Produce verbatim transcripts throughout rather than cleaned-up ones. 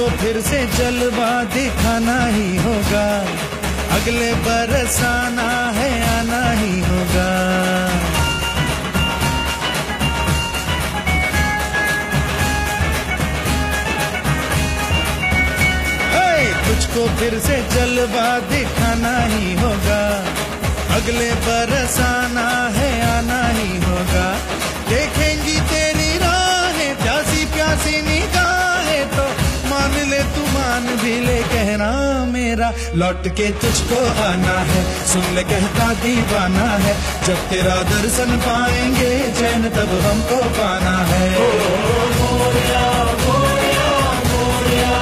को फिर से जलवा दिखाना ही होगा, अगले बरस आना है आना ही होगा। तुझको फिर से जलवा दिखाना ही होगा, अगले बरस आना है आना ही होगा। देखेंगी तेरी राहें प्यासी प्यासी निगाहें, तो मान ले तू मान भी ले, कहना मेरा लौट के तुझको आना है, सुन ले कहता दीवाना है। जब तेरा दर्शन पाएंगे चैन तब हमको पाना है। ओ, ओ, मोरिया, मोरिया, मोरिया।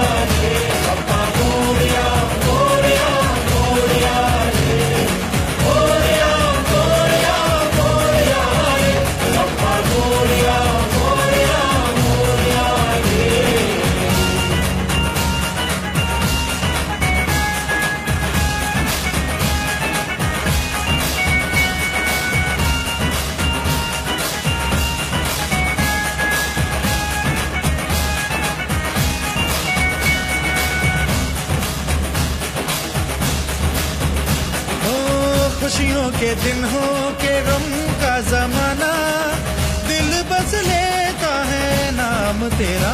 खुशियों के दिन हो के गम का जमाना, दिल बस लेता है नाम तेरा।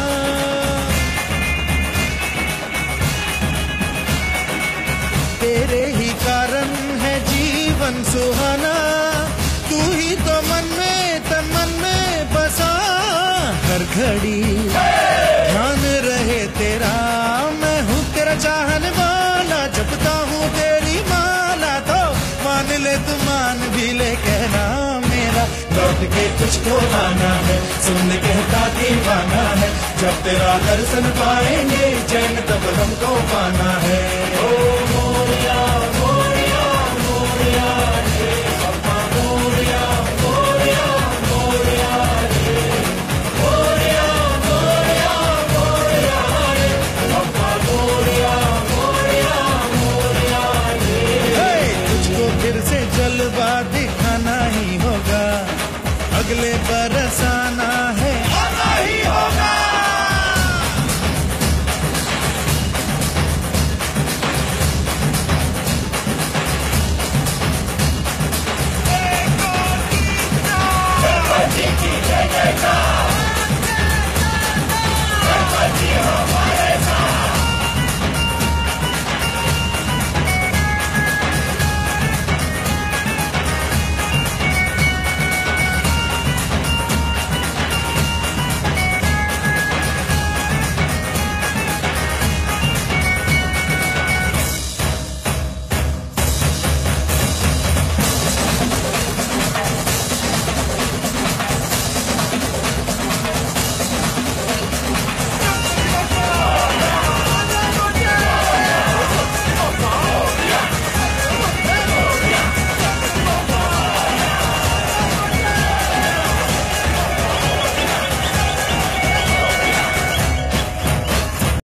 तेरे ही कारण है जीवन सुहाना, तू ही तो मन में तन मन में बसा। हर घड़ी ध्यान रहे तेरा, मैं हूँ तेरा चाहने वाला, जपता हूँ तेरी माला। तो मान ले तू मान भी ले, कहना मेरा लौट के तुझको आना है, सुन कहता दीवाना है। जब तेरा दर्शन पाएंगे चैन तब